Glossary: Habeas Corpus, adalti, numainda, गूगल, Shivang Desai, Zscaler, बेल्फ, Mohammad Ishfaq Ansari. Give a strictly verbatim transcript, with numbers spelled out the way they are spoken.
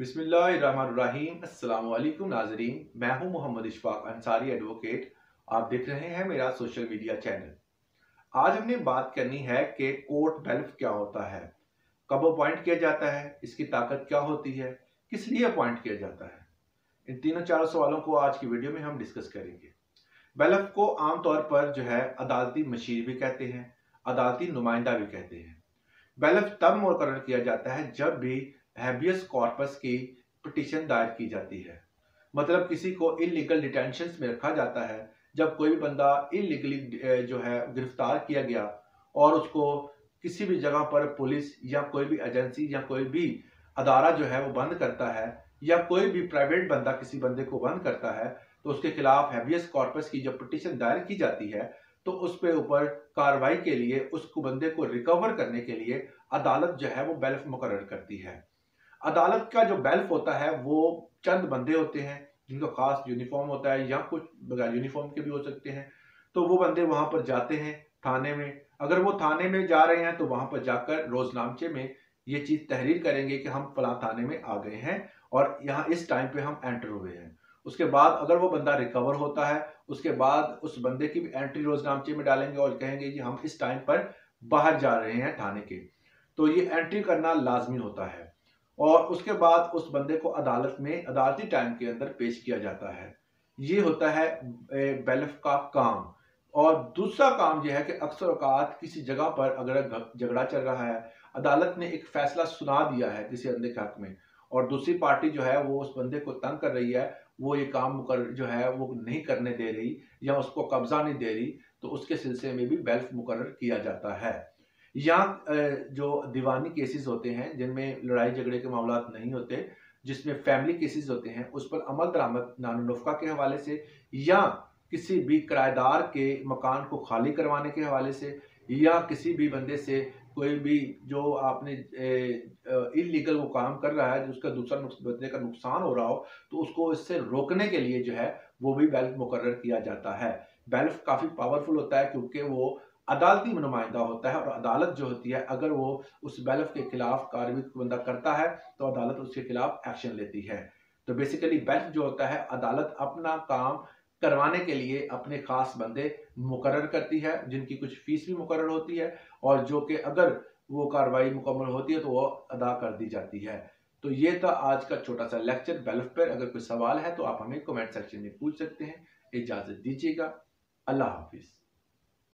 बिस्मिल्लाहिर्रहमानिर्रहीम। अस्सलाम वालेकुम नाजरीन, मैं हूं मोहम्मद इशफाक अंसारी एडवोकेट। आप देख रहे हैं मेरा सोशल मीडिया चैनल। आज हमने बात करनी है कि कोर्ट बेल्फ क्या होता है, कब अपॉइंट किया जाता है, इसकी ताकत क्या होती है, किस लिए अपॉइंट किया जाता है। इन तीनों चारों सवालों को आज की वीडियो में हम डिस्कस करेंगे। बेल्फ को आमतौर पर जो है अदालती मशीर भी कहते हैं, अदालती नुमाइंदा भी कहते हैं। बेल्फ तब मुकर्रर किया जाता है जब भी हैबियस कॉर्पस की पिटीशन दायर की जाती है। मतलब किसी को इलीगल डिटेंशन में रखा जाता है। जब कोई भी बंदा इलीगली जो है गिरफ्तार किया गया और उसको किसी भी जगह पर पुलिस या कोई भी एजेंसी या कोई भी अदारा जो है वो बंद करता है या कोई भी प्राइवेट बंदा किसी बंदे को बंद करता है तो उसके खिलाफ हैबियस कॉर्पस की जब पिटीशन दायर की जाती है तो उस पे ऊपर कार्रवाई के लिए, उसको बंदे को रिकवर करने के लिए अदालत जो है वो बेल्फ मुकर्रर करती है। अदालत का जो बेल्फ होता है वो चंद बंदे होते हैं जिनका खास यूनिफॉर्म होता है या कुछ बगैर यूनिफॉर्म के भी हो सकते हैं। तो वो बंदे वहां पर जाते हैं थाने में। अगर वो थाने में जा रहे हैं तो वहां पर जाकर रोजनामचे में ये चीज तहरीर करेंगे कि हम फला थाने में आ गए हैं और यहाँ इस टाइम पे हम एंटर हुए हैं। उसके बाद अगर वो बंदा रिकवर होता है उसके बाद उस बंदे की भी एंट्री रोजनामचे में डालेंगे और कहेंगे कि हम इस टाइम पर बाहर जा रहे हैं थाने के। तो ये एंट्री करना लाजमी होता है और उसके बाद उस बंदे को अदालत में अदालती टाइम के अंदर पेश किया जाता है। ये होता है बेल्फ का काम। और दूसरा काम यह है कि अक्सर औकात किसी जगह पर अगर झगड़ा चल रहा है, अदालत ने एक फैसला सुना दिया है किसी बंदे के हक में और दूसरी पार्टी जो है वो उस बंदे को तंग कर रही है, वो ये काम जो है वो नहीं करने दे रही या उसको कब्जा नहीं दे रही, तो उसके सिलसिले में भी बेल्फ मुकर्रर किया जाता है। या जो दीवानी केसेस होते हैं जिनमें लड़ाई झगड़े के मामला नहीं होते, जिसमें फैमिली केसेस होते हैं, उस पर अमल दरामद नानुनुफ्का के हवाले से या किसी भी किराएदार के मकान को खाली करवाने के हवाले से या किसी भी बंदे से कोई भी जो आपने इलीगल वो काम कर रहा है जिसका दूसरा बंदे का नुकसान हो रहा हो तो उसको इससे रोकने के लिए जो है वो भी बेल्फ मुकर्रर किया जाता है। बेल्फ काफ़ी पावरफुल होता है क्योंकि वो अदालती नुमाइंदा होता है और अदालत जो होती है अगर वो उस बेल्फ के खिलाफ कार्रवाई बंदा करता है तो अदालत उसके खिलाफ एक्शन लेती है। तो बेसिकली बेल्फ जो होता है अदालत अपना काम करवाने के लिए अपने खास बंदे मुकर्रर करती है जिनकी कुछ फीस भी मुकर्रर होती है और जो कि अगर वो कार्रवाई मुकम्मल होती है तो वो अदा कर दी जाती है। तो ये था आज का छोटा सा लेक्चर बेल्फ पर। अगर कोई सवाल है तो आप हमें कमेंट सेक्शन में पूछ सकते हैं। इजाज़त दीजिएगा। अल्लाह हाफिज़।